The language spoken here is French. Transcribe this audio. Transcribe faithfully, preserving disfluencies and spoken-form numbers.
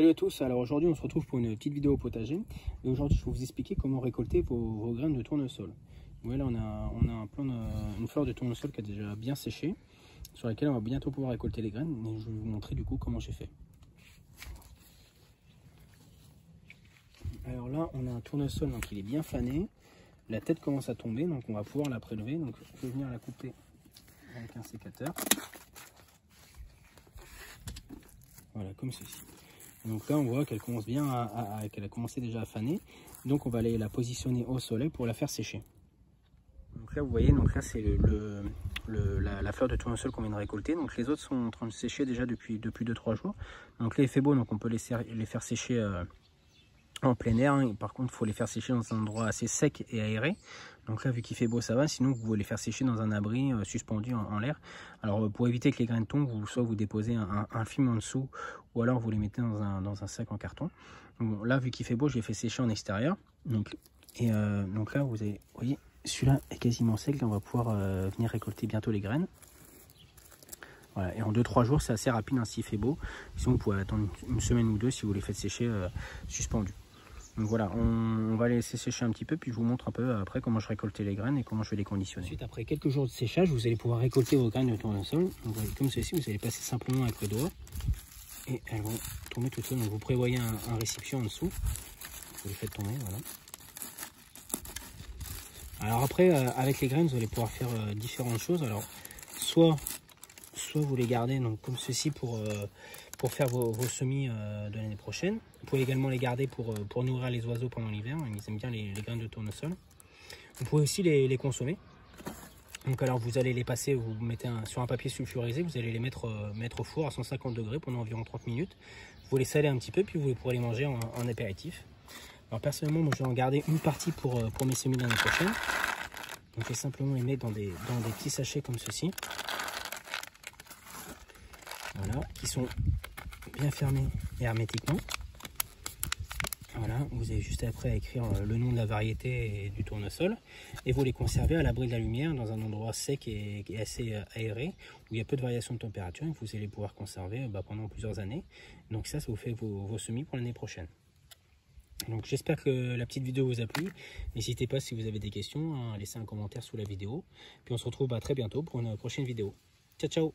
Salut à tous, alors aujourd'hui on se retrouve pour une petite vidéo potager et aujourd'hui je vais vous expliquer comment récolter vos, vos graines de tournesol. Voilà, on a, on a un plan de, une fleur de tournesol qui a déjà bien séché, sur laquelle on va bientôt pouvoir récolter les graines et je vais vous montrer du coup comment j'ai fait. Alors là on a un tournesol, donc il est bien fané, la tête commence à tomber, donc on va pouvoir la prélever, donc je vais venir la couper avec un sécateur. Voilà, comme ceci. Donc là on voit qu'elle commence bien à, à, à, qu'elle a commencé déjà à faner, donc on va aller la positionner au soleil pour la faire sécher. Donc là vous voyez, donc là c'est le, le, le, la, la fleur de tournesol qu'on vient de récolter, donc les autres sont en train de sécher déjà depuis depuis deux trois jours. Donc là il fait beau, donc on peut les, les faire sécher euh, en plein air, hein. Par contre il faut les faire sécher dans un endroit assez sec et aéré. Donc là vu qu'il fait beau ça va, sinon vous pouvez les faire sécher dans un abri euh, suspendu en, en l'air. Alors euh, pour éviter que les graines tombent, vous, soit vous déposez un, un, un film en dessous ou alors vous les mettez dans un, dans un sac en carton. Donc, bon, là vu qu'il fait beau, je les fais sécher en extérieur. Donc, et euh, donc là vous avez, voyez, celui-là est quasiment sec, là on va pouvoir euh, venir récolter bientôt les graines. Voilà, et en deux trois jours c'est assez rapide, hein, s'il fait beau. Sinon vous pouvez attendre une, une semaine ou deux si vous les faites sécher euh, suspendus. Donc voilà, on, on va les laisser sécher un petit peu, puis je vous montre un peu après comment je récoltais les graines et comment je vais les conditionner. Ensuite, après quelques jours de séchage, vous allez pouvoir récolter vos graines de tournesol. Donc comme ceci, vous allez passer simplement avec le doigt et elles vont tomber toutes seules. Donc vous prévoyez un, un récipient en dessous, vous les faites tomber, voilà. Alors après, euh, avec les graines, vous allez pouvoir faire euh, différentes choses. Alors soit, soit vous les gardez donc comme ceci pour... Euh, pour faire vos, vos semis de l'année prochaine. Vous pouvez également les garder pour, pour nourrir les oiseaux pendant l'hiver, ils aiment bien les, les graines de tournesol. Vous pouvez aussi les, les consommer. Donc alors vous allez les passer, vous mettez un, sur un papier sulfurisé, vous allez les mettre, mettre au four à cent cinquante degrés pendant environ trente minutes. Vous les salez un petit peu, puis vous pourrez les manger en, en apéritif. Alors personnellement, moi je vais en garder une partie pour, pour mes semis de l'année prochaine. Donc je vais simplement les mettre dans des, dans des petits sachets comme ceci. Voilà, qui sont bien fermés hermétiquement. Voilà, vous avez juste après à écrire le nom de la variété et du tournesol et vous les conservez à l'abri de la lumière dans un endroit sec et assez aéré où il y a peu de variation de température et vous allez pouvoir conserver bah, pendant plusieurs années. Donc ça, ça vous fait vos, vos semis pour l'année prochaine. Donc j'espère que la petite vidéo vous a plu. N'hésitez pas si vous avez des questions à laisser un commentaire sous la vidéo. Puis on se retrouve bah, très bientôt pour une prochaine vidéo. Ciao, ciao!